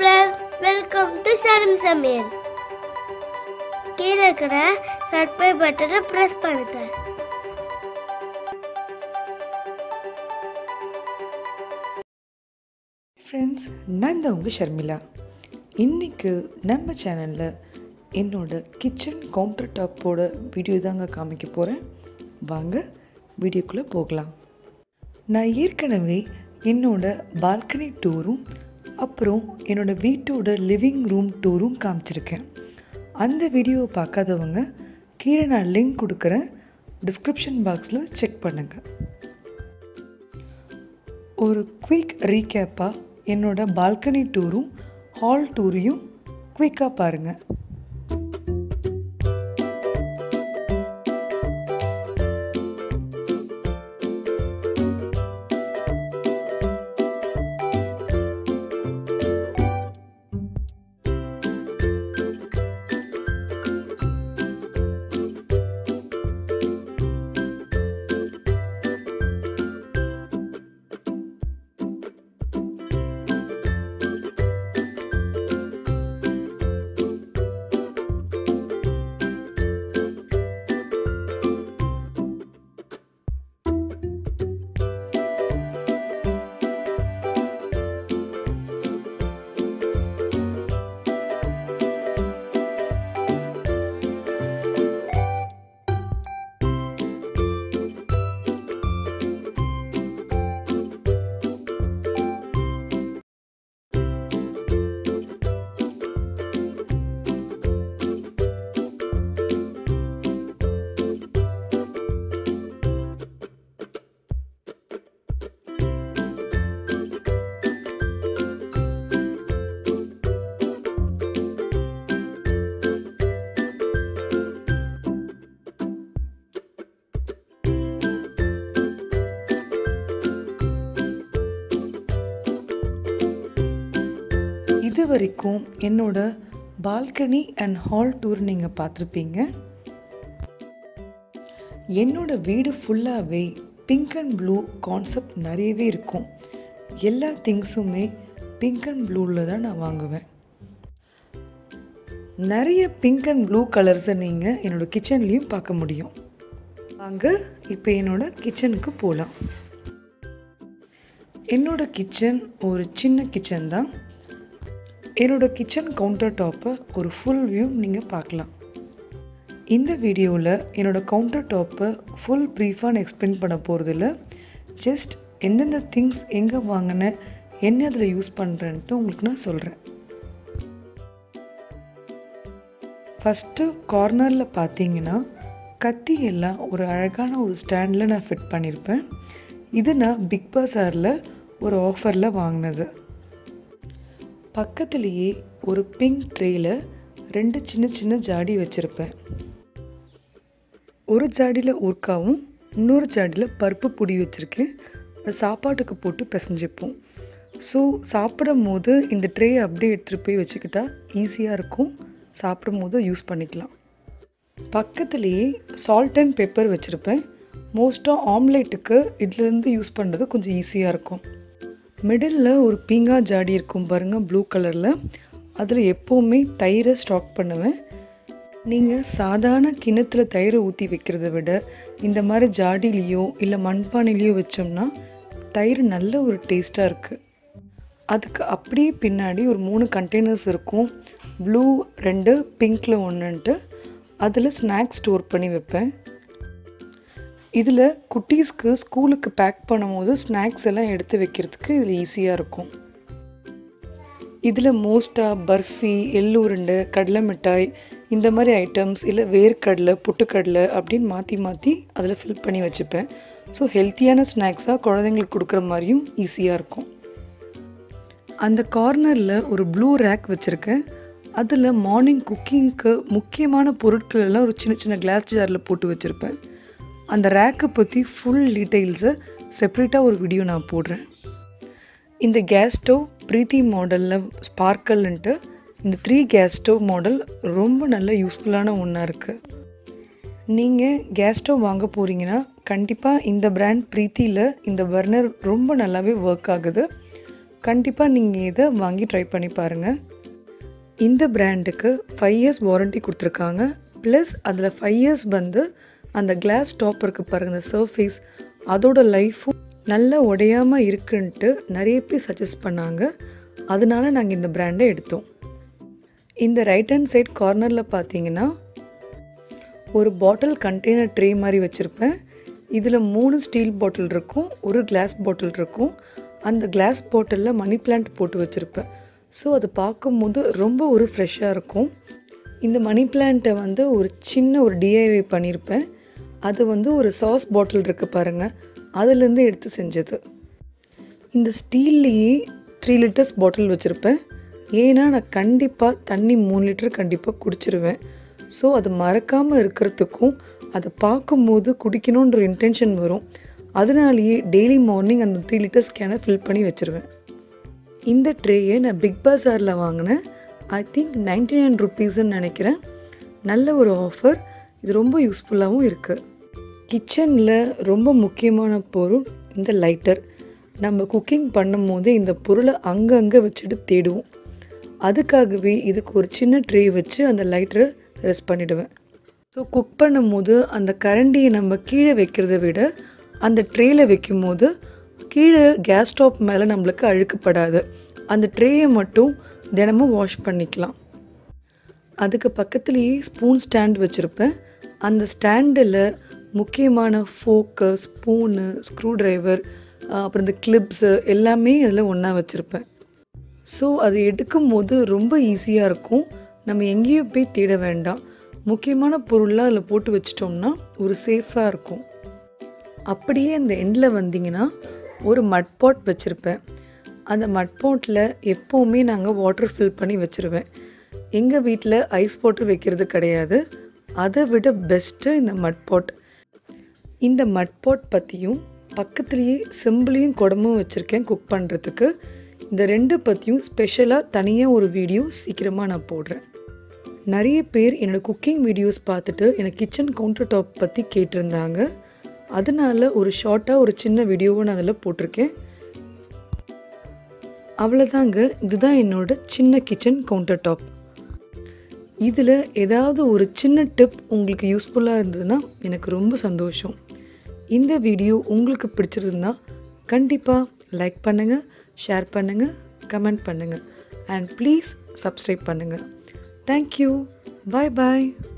friends, welcome to Sharmila Samayal. கீழே இருக்கிற subscribe பட்டனை பிரஸ் பண்ணுங்க. Friends, நான் தான் உங்க ஷர்மிளா. இன்னைக்கு நம்ம சேனல்ல என்னோட கிச்சன் கவுண்டர் டாப்போட வீடியோ தாங்க காமிக்க போறேன். வாங்க வீடியோக்குள்ள போகலாம். நான் ஏற்கனவே என்னோட பால்கனி டூரும் அப்புறம் என்னோட வீட்டோட லிவிங் ரூம் டூரும் காமிச்சிருக்கேன். அந்த வீடியோவை பார்க்காதவங்க கீழே நான் லிங்க் கொடுக்குறேன், டிஸ்கிரிப்ஷன் பாக்ஸில் செக் பண்ணுங்கள். ஒரு குயிக் ரீகேப்பாக என்னோட பால்கனி டூரும் ஹால் டூரையும் குயிக்காக பாருங்கள். இது வரைக்கும் என்னோட பால்கனி அண்ட் ஹால் டூர் நீங்கள் பார்த்துருப்பீங்க. என்னோட வீடு ஃபுல்லாகவே பிங்க் அண்ட் ப்ளூ கான்செப்ட் நிறையவே இருக்கும். எல்லா திங்ஸுமே பிங்க் அண்ட் ப்ளூவில் தான் நான் வாங்குவேன். நிறைய பிங்க் அண்ட் ப்ளூ கலர்ஸை நீங்கள் என்னோடய கிச்சன்லேயும் பார்க்க முடியும். வாங்க இப்போ என்னோடய கிச்சனுக்கு போகலாம். என்னோடய கிச்சன் ஒரு சின்ன கிச்சன் தான். என்னோடய கிச்சன் கவுண்டர் டாப்பை ஒரு ஃபுல் வியூ நீங்கள் பார்க்கலாம். இந்த வீடியோவில் என்னோடய கவுண்டர் டாப்பை ஃபுல் ப்ரீஃபாக நான் எக்ஸ்பிளைன் பண்ண போகிறதில்ல. ஜஸ்ட் எந்தெந்த திங்ஸ் எங்கே வாங்கினேன், என்ன அதில் யூஸ் பண்ணுறேன்ட்டு உங்களுக்கு நான் சொல்கிறேன். ஃபஸ்ட்டு கார்னரில் பார்த்தீங்கன்னா கத்தி எல்லாம் ஒரு அழகான ஒரு ஸ்டாண்டில் நான் ஃபிட் பண்ணியிருப்பேன். இது நான் பிக் பஸாரில் ஒரு ஆஃபரில் வாங்கினது. பக்கத்துலேயே ஒரு பிங்க் ட்ரேயில் ரெண்டு சின்ன சின்ன ஜாடி வச்சுருப்பேன். ஒரு ஜாடியில் ஊர்க்காவும் இன்னொரு ஜாடியில் பருப்பு பொடி வச்சுருக்கேன். அது சாப்பாட்டுக்கு போட்டு பிசைஞ்சிப்போம். ஸோ சாப்பிடும் போது இந்த ட்ரேயை அப்படியே எடுத்துகிட்டு போய் வச்சுக்கிட்டா ஈஸியாக இருக்கும். சாப்பிடும் போது யூஸ் பண்ணிக்கலாம். பக்கத்துலேயே சால்ட் அண்ட் பெப்பர் வச்சுருப்பேன். மோஸ்ட்டாக ஆம்லேட்டுக்கு இதுலேருந்து யூஸ் பண்ணுறது கொஞ்சம் ஈஸியாக இருக்கும். மிடில் ஒரு பீங்கா ஜாடி இருக்கும் பாருங்கள், ப்ளூ கலரில். அதில் எப்போவுமே தயிரை ஸ்டாக் பண்ணுவேன். நீங்கள் சாதாரண கிணத்தில் தயிரை ஊற்றி வைக்கிறத விட இந்த மாதிரி ஜாடிலேயோ இல்லை மண்பானையிலையோ வச்சோம்னா தயிர் நல்ல ஒரு டேஸ்ட்டாக இருக்குது. அதுக்கு அப்படியே பின்னாடி ஒரு 3 கண்டெய்னர்ஸ் இருக்கும். ப்ளூ 2, பிங்க்கில் 1ன்ட்டு அதில் ஸ்நாக்ஸ் ஸ்டோர் பண்ணி வைப்பேன். இதில் குட்டீஸ்க்கு ஸ்கூலுக்கு பேக் பண்ணும்போது ஸ்நாக்ஸ் எல்லாம் எடுத்து வைக்கிறதுக்கு இதில் ஈஸியாக இருக்கும். இதில் மோஸ்ட்டாக பர்ஃபி, எள்ளூருண்டை, கடலை மிட்டாய் இந்த மாதிரி ஐட்டம்ஸ் இல்லை வேர்க்கடலை, புட்டுக்கடலை அப்படின்னு மாற்றி மாற்றி அதில் ஃபில் பண்ணி வச்சுப்பேன். ஸோ ஹெல்த்தியான ஸ்நாக்ஸாக குழந்தைங்களுக்கு கொடுக்குற மாதிரியும் ஈஸியாக இருக்கும். அந்த கார்னரில் ஒரு ப்ளூ ரேக் வச்சுருக்கேன். அதில் மார்னிங் குக்கிங்க்கு முக்கியமான பொருட்கள் எல்லாம் ஒரு சின்ன சின்ன கிளாஸ் ஜாரில் போட்டு வச்சுருப்பேன். அந்த ரேக்கை பற்றி ஃபுல் டீட்டெயில்ஸை செப்ரேட்டாக ஒரு வீடியோ நான் போடுறேன். இந்த கேஸ் ஸ்டவ் பிரீத்தி மாடலில் ஸ்பார்க்கல்ன்ட்டு இந்த 3 கேஸ் ஸ்டவ் மாடல் ரொம்ப நல்ல யூஸ்ஃபுல்லான ஒன்றா இருக்குது. நீங்கள் கேஸ் ஸ்டவ் வாங்க போகிறீங்கன்னா கண்டிப்பாக இந்த பிராண்ட் பிரீத்தியில் இந்த பர்னர் ரொம்ப நல்லாவே ஒர்க் ஆகுது. கண்டிப்பாக நீங்கள் இதை வாங்கி ட்ரை பண்ணி பாருங்கள். இந்த பிராண்டுக்கு 5 years வாரண்டி கொடுத்துருக்காங்க. ப்ளஸ் அதில் 5 years வந்து அந்த கிளாஸ் டாப் இருக்குது பாருங்கள், இந்த சர்ஃபேஸ் அதோட லைஃபும் நல்லா உடையாமல் இருக்குன்ட்டு நிறைய பேர் சஜஸ்ட் பண்ணாங்க. அதனால நாங்கள் இந்த பிராண்டை எடுத்தோம். இந்த ரைட் ஹேண்ட் சைட் கார்னரில் பார்த்தீங்கன்னா ஒரு பாட்டில் கண்டெய்னர் ட்ரே மாதிரி வச்சுருப்பேன். இதில் 3 ஸ்டீல் பாட்டில் இருக்கும், ஒரு கிளாஸ் பாட்டில் இருக்கும். அந்த கிளாஸ் பாட்டிலில் மணி பிளான்ட் போட்டு வச்சுருப்பேன். ஸோ அது பார்க்கும்போது ரொம்ப ஒரு ஃப்ரெஷ்ஷாக இருக்கும். இந்த மணி பிளான்ட்டை வந்து ஒரு சின்ன ஒரு டிஐஐ பண்ணியிருப்பேன். அது வந்து ஒரு சாஸ் பாட்டில் இருக்குது பாருங்கள், அதுலேருந்து எடுத்து செஞ்சது. இந்த ஸ்டீல்லையே 3 liters பாட்டில் வச்சுருப்பேன். ஏன்னா நான் கண்டிப்பாக தண்ணி 3 liters கண்டிப்பாக குடிச்சிருவேன். ஸோ அது மறக்காமல் இருக்கிறதுக்கும் அதை பார்க்கும்போது குடிக்கணுன்ற இன்டென்ஷன் வரும். அதனாலேயே டெய்லி மார்னிங் அந்த 3 liters கேனை ஃபில் பண்ணி வச்சுருவேன். இந்த ட்ரேயை நான் பிக் பஸாரில் வாங்கினேன். ஐ திங்க் 99 rupeesன்னு நினைக்கிறேன். நல்ல ஒரு ஆஃபர், இது ரொம்ப யூஸ்ஃபுல்லாகவும் இருக்குது. கிச்சனில் ரொம்ப முக்கியமான பொருள் இந்த லைட்டர். நம்ம குக்கிங் பண்ணும் போது இந்த பொருளை அங்கங்கே வச்சுட்டு தேடுவோம். அதுக்காகவே இதுக்கு ஒரு சின்ன ட்ரே வச்சு அந்த லைட்டரை ரெஸ்ட் பண்ணிவிடுவேன். ஸோ குக் பண்ணும் போது அந்த கரண்டியை நம்ம கீழே வைக்கிறத விட அந்த ட்ரேயில் வைக்கும் போது கீழே கேஸ் ஸ்டவ் மேலே நம்மளுக்கு அழுக்கப்படாது. அந்த ட்ரேயை மட்டும் தினமும் வாஷ் பண்ணிக்கலாம். அதுக்கு பக்கத்துலேயே ஸ்பூன் ஸ்டாண்ட் வச்சுருப்பேன். அந்த ஸ்டாண்டில் முக்கியமான ஃபோக்கு, ஸ்பூனு, ஸ்க்ரூ ட்ரைவர், அப்புறம் இந்த கிளிப்ஸு எல்லாமே அதில் ஒன்றா வச்சுருப்பேன். ஸோ அது எடுக்கும் போது ரொம்ப ஈஸியாக இருக்கும். நம்ம எங்கேயும் போய் தேட வேண்டாம். முக்கியமான பொருளாக அதில் போட்டு வச்சிட்டோம்னா ஒரு சேஃபாக இருக்கும். அப்படியே அந்த எண்டில் வந்தீங்கன்னா ஒரு மட்பாட் வச்சுருப்பேன். அந்த மட்பாட்டில் எப்போவுமே நாங்கள் வாட்டர் ஃபில் பண்ணி வச்சுருவேன். எங்கள் வீட்டில் ஐஸ் வாட்டர் வைக்கிறது கிடையாது. அதை விட பெஸ்ட்டு இந்த மட்பாட். இந்த மட்பாட் பற்றியும் பக்கத்துலேயே சிம்பிளையும் குடமும் வச்சுருக்கேன் குக் பண்ணுறதுக்கு. இந்த ரெண்டு பற்றியும் ஸ்பெஷலாக தனியாக ஒரு வீடியோ சீக்கிரமாக நான் போடுறேன். நிறைய பேர் என்னோடய குக்கிங் வீடியோஸ் பார்த்துட்டு எனக்கு கிச்சன் கவுண்டர் டாப் பற்றி கேட்டிருந்தாங்க. அதனால் ஒரு ஷார்ட்டாக ஒரு சின்ன வீடியோவை நான் அதில் போட்டிருக்கேன். அவ்வளோதாங்க, இதுதான் என்னோடய சின்ன கிச்சன் கவுண்டர் டாப். இதில் ஏதாவது ஒரு சின்ன டிப் உங்களுக்கு யூஸ்ஃபுல்லாக இருந்ததுன்னா எனக்கு ரொம்ப சந்தோஷம். இந்த வீடியோ உங்களுக்கு பிடிச்சிருந்ததுன்னா கண்டிப்பாக லைக் பண்ணுங்கள், ஷேர் பண்ணுங்கள், கமெண்ட் பண்ணுங்கள், அண்ட் ப்ளீஸ் சப்ஸ்கிரைப் பண்ணுங்கள். Thank you. Bye bye.